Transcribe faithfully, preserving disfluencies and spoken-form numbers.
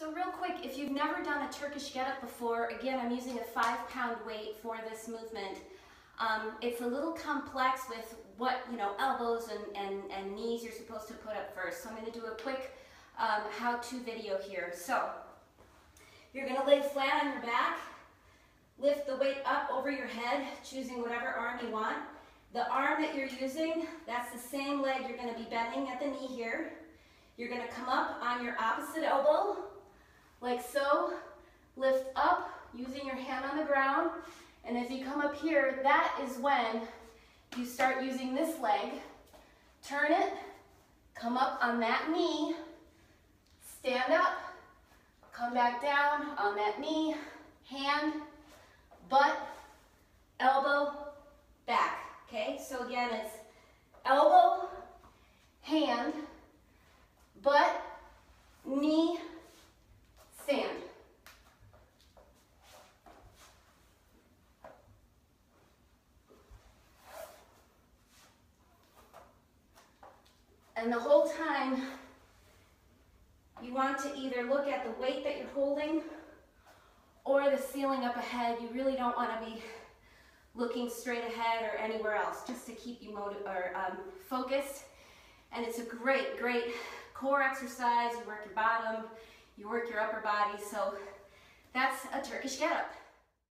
So real quick, if you've never done a Turkish get-up before, again, I'm using a five pound weight for this movement. Um, it's a little complex with what, you know, elbows and, and, and knees you're supposed to put up first. So I'm going to do a quick um, how-to video here. So you're going to lay flat on your back, lift the weight up over your head, choosing whatever arm you want. The arm that you're using, that's the same leg you're going to be bending at the knee here. You're going to come up on your opposite elbow, like so. Lift up, using your hand on the ground. And as you come up here, that is when you start using this leg. Turn it, come up on that knee, stand up, come back down on that knee, hand, butt, elbow, back. Okay, so again, it's elbow, hand, butt, knee, stand. And the whole time, you want to either look at the weight that you're holding or the ceiling up ahead. You really don't want to be looking straight ahead or anywhere else, just to keep you motivated or um, focused. And it's a great, great core exercise. You work your bottom, you work your upper body. So that's a Turkish get-up.